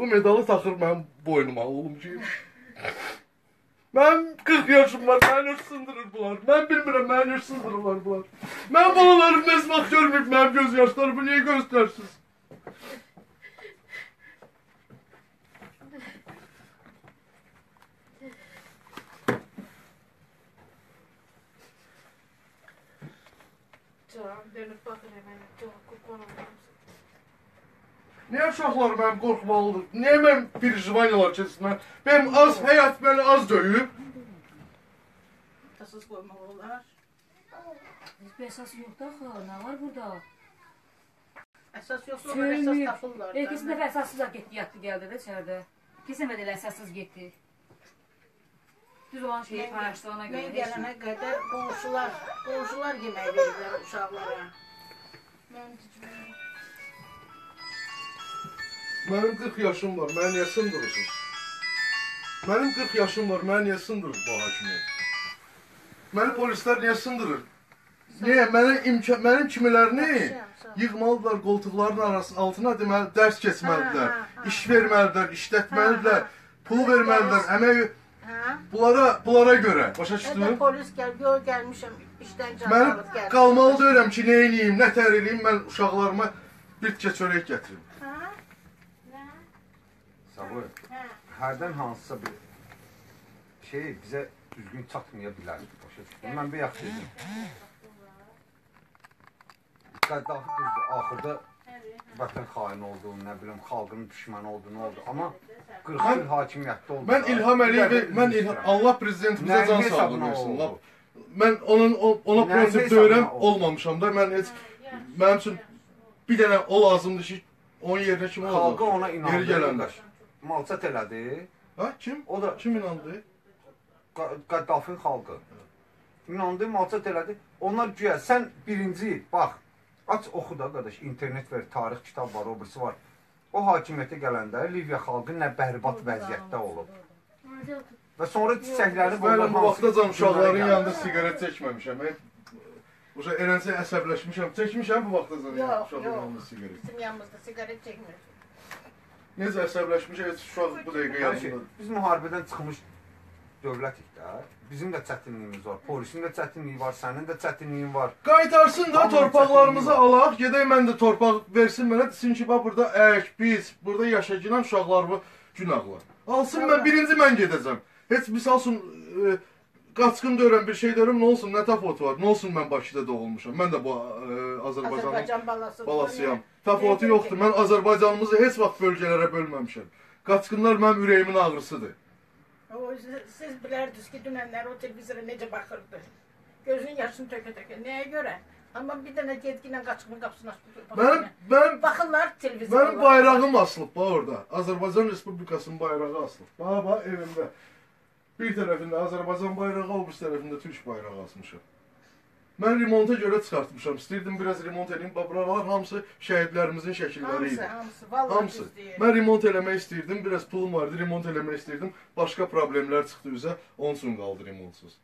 Bu medalı takır mənim boynuma oğlumcuyum. Mən 40 yaşım var, məni hırsındırır bunlar. Mən bilmirəm, məni hırsındırırlar bunlar. Mən balalarım mez vaxt görməyib, mənim göz yaşlarımı niyə göstərsiniz? Canım, dönüb baxır əməni, canım, qurban olarım. Niyə uşaqlar mənim qorxmalıdır? Niyə mənim perişivaniyalar keçsin mən? Mənim az, həyat məni az döyüb. Əsas qoymaq olar. Bir əsas yoxdur axı, nə var burada? Əsas yoxdur, onlar əsas tapırlar. İkisi dəfə əsassızlar getdi, yatdı, gəldi də içərdə. İkisi dəfə elə əsassız getdi. Düz olan şeyi paylaşdı ona görə. Mən gələnə qədər qonşular yemək verirlər uşaqlara. Mən cücməyəm. Mənim 40 yaşım var, mənə niyə sındırırsınız? Mənim 40 yaşım var, mənə niyə sındırır bu hakimi? Məni polislər niyə sındırır? Niyə? Mənim kimilərini yığmalıdırlar qoltuqlarının altına, deməli, dərs keçməlidirlər, iş verməlidirlər, işlətməlidirlər, pulu verməlidirlər, əmək... Bunlara görə, başa çıxdın? Ədə polis gəlmişəm, işdən canlı alıb gəlmişəm. Mən qalmalı deyirəm ki, nə eləyim, nə tər eləyim, mən uşaqlarıma bir tikə çörək gətirim. Hərdən hansısa bir şey bizə düzgün çatmaya bilər. Mən bir yaxşı edim. Qəddafi düzdür, axırda vətən xaini oldu, nə biləm, xalqının düşməni oldu, nə oldu. Amma 40 il hakimiyyətdə oldu. Mən İlham Əliyev, Allah prezidentimizə can sağlığı versin. Mən ona prinsip döyürəm, olmamışam da. Mənim üçün bir dənə o lazımdır ki, onun yerinə kim olacaq? Xalqa ona inandı. Malçat elədi. Hə? Kim? O da... Kim inandı? Qəddafin xalqı. İnandı, malçat elədi. Onlar güya, sən birinci, bax, aç oxu da, qardaş, internet ver, tarix kitab var, o birisi var. O hakimiyyətə gələndə Liviya xalqı nə bərbat vəziyyətdə olub. Və sonra çiçəkləri... Mən bu vaxtacan uşaqların yanında siqaret çəkməmişəm. Eləncə əsəbləşmişəm. Çəkmişəm bu vaxtacan uşaqların yanında siqaret. Bizim yanımızda siqaret çəkmirik. Necə əsəbləşmiş, heç uşaq bu dəqiqə yanımda. Biz müharibədən çıxmış dövlətik də. Bizim də çətinliyimiz var, polisin də çətinliyi var, sənin də çətinliyin var. Qaytarsın da torpaqlarımızı alaq, gedək mən də torpaq versin mənə, desin ki, burada ək, biz, burada yaşayılan uşaqlarımı günahlar. Alsın mən, birinci mən gedəcəm. Heç misal üçün, qaçqın döyürəm, bir şey döyürəm, nə olsun, nə tafot var, nə olsun mən Bakıda doğulmuşam. Mən də bu Azərbaycanın balasıyam. Tafotu yoxdur, mən Azərbaycanımızı heç vaxt bölgələrə bölməmişəm. Qaçqınlar mənim ürəyimin ağrısıdır. Siz bilərdiniz ki, dünənlər o televizora necə baxırdı. Gözünün yaşını tökə-tökə, nəyə görə? Amma bir dənə gedginlə qaçqının qapısını açıb. Baxırlar televizora. Mənim bayrağım asılıb, bax orada. Azərbaycan Respublikasının bayrağı asılıb. Bax, bax, evimdə. Bir tərəfində Azərbaycan bayrağı, o bir tərəfində Türk bayrağı asmışam. Mən remonta görə çıxartmışam, istəyirdim, biraz remont edeyim, buralar hamısı şəhidlərimizin şəkilləri idi. Hamısı, mən remont eləmək istəyirdim, biraz pulum vardı, remont eləmək istəyirdim, başqa problemlər çıxdı üzə, onun üçün qaldı remontsuz.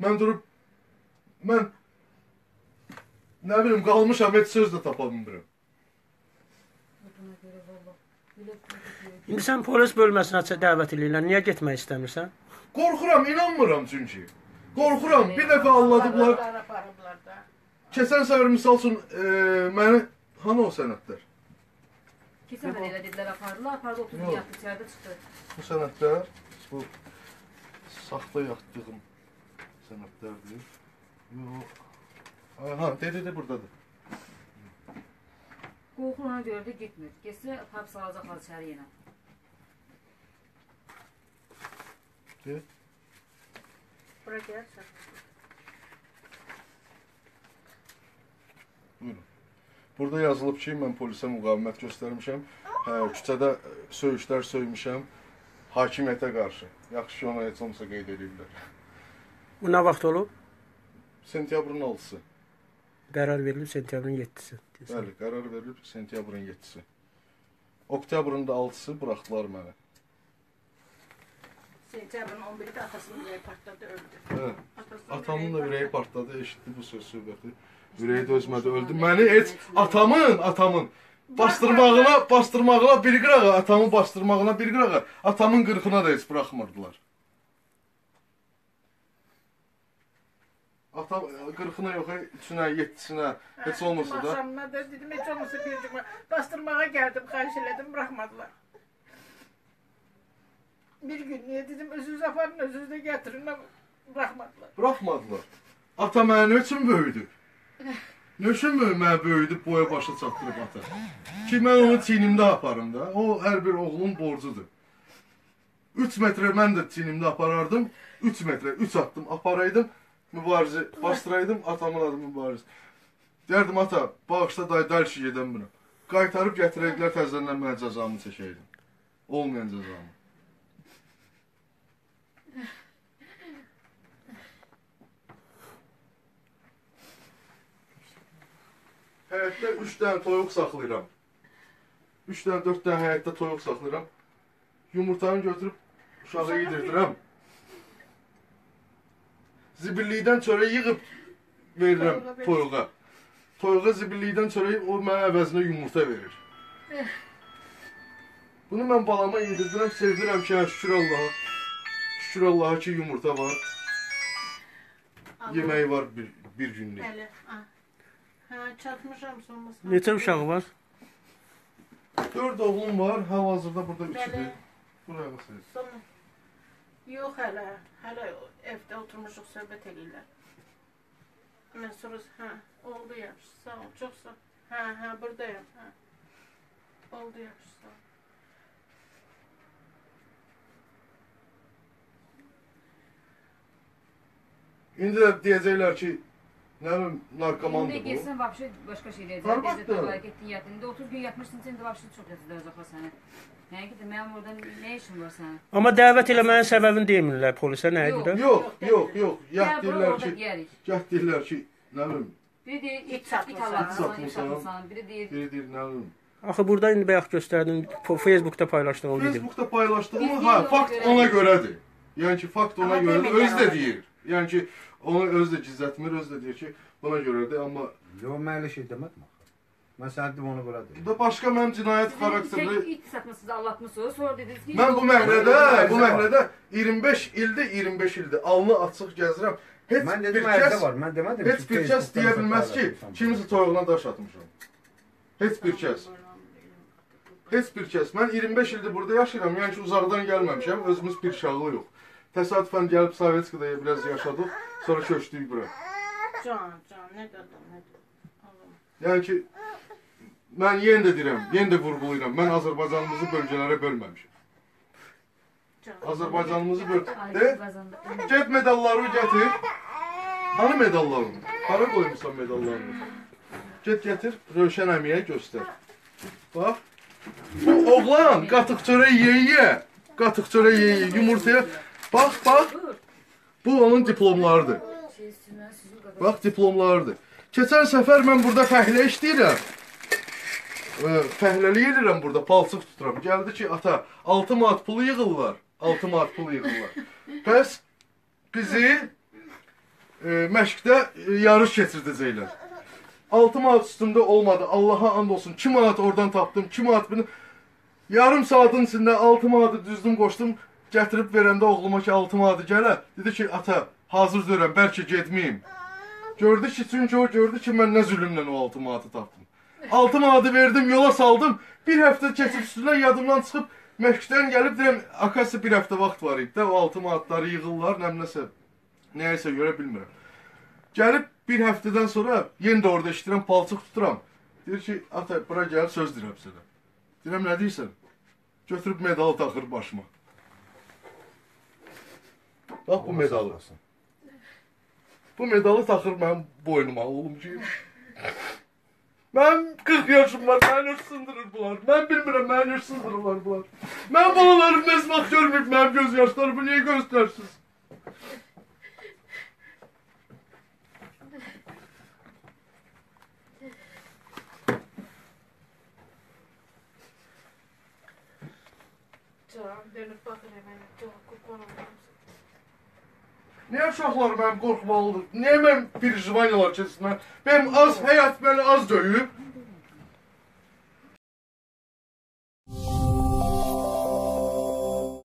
Mən durub, mən, nə bilim, qalmışam, heç söz də tapa bilmirəm. İndi sən polis bölməsinə dəvət edirlər, niyə getmək istəmirsən? Qorxuram, inanmıram çünki. Qorxuram, bir dəfə alladıblar. Keçən səfər, misal üçün, məni, hanı o sənətlər? Keçən səfər elə dedilər, apardılar, apardı, oturdu, yatdı, içərdə çıxdı. Bu sənətlər, bu saxta yatdığım sənətlərdir. Aha, dedi, buradadır. Qorxurana görə də getmir. Getsə, hapis alacaqlar içəri yenə. De. Bura gəlirsən. Buyurun. Burada yazılıb ki, mən polisə müqavimət göstərmişəm, küçədə söyüşlər söymüşəm, hakimiyyətə qarşı. Yaxşı ki, ona heç olmasa qeyd ediblər. Bu nə vaxt olub? Sentyabrın 6-sı. Qərar verilib sentyabrın 7-si. Bəli, qərar verilib sentyabrın 7-si. Oktyabrın da 6-sı buraxdılar mənə. Sentyabrın 11-də atasının ürəyi partladı, öldü. Atamın da ürəyi partladı, eşitdi bu söz söhbəti. Ürəyi dözmədi, öldü. Məni heç, atamın, Bastırmağına bir qırağa, atamın bastırmağına bir qırağa, atamın qırxına da heç bırakmırdılar. Atam qırxına yox, üçünə, yettisinə, heç olmasa da. Axşamına da dedim, heç olmasa bir cümle. Bastırmağa gəldim, xahiş elədim, bırakmadılar. Bir gün niye dedim, özünüz aparın, özünüz de getirin, bırakmadılar. Bırakmadılar. Ata mənə üçün böyüdü. Nöşün mü mən böyüdüb boya başa çatdırıb ata? Ki mən onu çiynimdə aparım da. O her bir oğlun borcudur. 3 metre mən də çiynimdə aparardım. 3 metre, 3 attım aparaydım. Mübarizi bastıraydım. Atamın adı mübariz. Derdim ata, bağışla dayı dər şey yedim bunu. Qaytarıb gətirəydilər təzədən mən cəzamı çəkəydim. Olmayan cəzamı. Həyətdə 3 dənə toyuq saxlayıram. 3 dənə, 4 dənə həyətdə toyuq saxlayıram. Yumurtanı götürüb uşağı yedirdirəm. Zibillikdən çörək yığıb verirəm toyuğa. Toyuğa zibillikdən çörək, o mənə əvəzinə yumurta verir. Bunu mən balama yedirdirəm, sevdirəm ki, şükür Allaha. Şükür Allaha ki, yumurta var. Yeməyi var bir günlük. Çatmışam sonrasında. Neçə uşağı var? 4 oğlum var, hal-hazırda burada 3-dür. Buraya baxsınız. Sonra... Yox hələ, hələ evdə oturmuşuq, söhbət edirlər. Mən sorusu, hə, oldu yaxşı, sağ ol, çox sağ ol. Hə, hə, buradayım, hə. Oldu yaxşı, sağ ol. İndi də deyəcəklər ki, Neyim, narkomandır bu. İndi geçsin, vabşı başka şey edəcək. Elbette. 30 gün yatmışsın, sen de vabşı çok yatacaq o sənə. Yani ki, mənim oradan ne işin var sənə? Ama dəvət eləmənin səbəbini demirlər polisə, nə edirlər? Yox. Yat deyirlər ki, neyim? Biri deyir, it satmışsan. Biri deyir, neyim? Axı, burada indi bayaq göstərdim, Facebook'da paylaşdın o video. Facebook'da paylaşdın mı? Ha, fakt ona görədir. Yani ki, fakt ona görədir, öz də deyir. Yani ki, onu öz də gizlətmir, öz də deyir ki, buna görə də, amma... Yox, mən elə şey demədim axı. Mən səndim onu bura deyim. Bu da başqa mənim cinayət xarakterli... Siz it satmışsınız, allatmışsınız, sonra dediniz ki... Mən bu məhrədə 25 ildir, alnı açıq gəzirəm. Heç bir kəs deyə bilməz ki, kimisi toyuğuna daş atmışam. Heç bir kəs. Mən 25 ildir burada yaşayıram, yəni ki, uzaqdan gəlməmişəm, özümüz bir şağı yox. Təsadüfən gəlib Sovetskidaya biraz yaşadıq, sonra köçdük bura. Can, nə qədər. Yəni ki, mən yenə də deyirəm, yenə də vurğulayıram, mən Azərbaycanımızı bölgələrə bölməmişim. Azərbaycanımızı bölgələrə... Get medalları gətir. Hanı medallarını? Hara qoymuşsan medallarını? Get gətir, Rövşən əmiyə göstər. Bax, bu oğlan qatıq çörək yeyə, yumurtaya... Bax, bu onun diplomlarıdır. Bax, diplomlarıdır. Keçən səfər mən burada fəhlə işləyirəm. Fəhləli edirəm burada, palçıq tuturam. Gəldi ki, ata, 6 manat pulu yığırlar. Bəs bizi məşqdə yarış keçirdəcəklər. 6 manat üstündə olmadı, Allaha and olsun. 2 manat oradan tapdım, 2 manat bunu... Yarım saatın içində 6 manatı düzdüm, qoşdum. Gətirib verəndə oğluma ki, 6 manatı gələ, dedi ki, ata, hazır deyirəm, bəlkə getməyim. Gördü ki, çünki o gördü ki, mən nə zülümlə o 6 manatı tapdım. 6 manatı verdim, yola saldım, bir həftə keçib üstündən yadımdan çıxıb, məşqdən gəlib, deyirəm, akası bir həftə vaxt var idi, o 6 manatları yığırlar, nəyəsə görə bilmirəm. Gəlib, bir həftədən sonra, yenə də orada işləyirəm, palçıq tuturam. Deyir ki, ata, bura gəl, söz deyirəm sənə. Deyirəm, nə deyirsən? Götürüb medalı taxır başıma. Bax, bu medalı. Bu medalı taxır mənim boynuma, oğlum ki. Mənim 40 yaşım var, məni hırsındırır bunlar. Mən bilmirəm, məni hırsındırırlar bunlar. Mən balalarım məzmaq görməyib, mənim göz yaşlarımı niyə göstərsiniz? Canım, dönüb baxır əməni, canım, qoqonum. Niyə uşaqlar mənim qorxmalıdır? Niyə mənim bir jivaniyalar keçsin? Mənim az həyat məni az döyüb.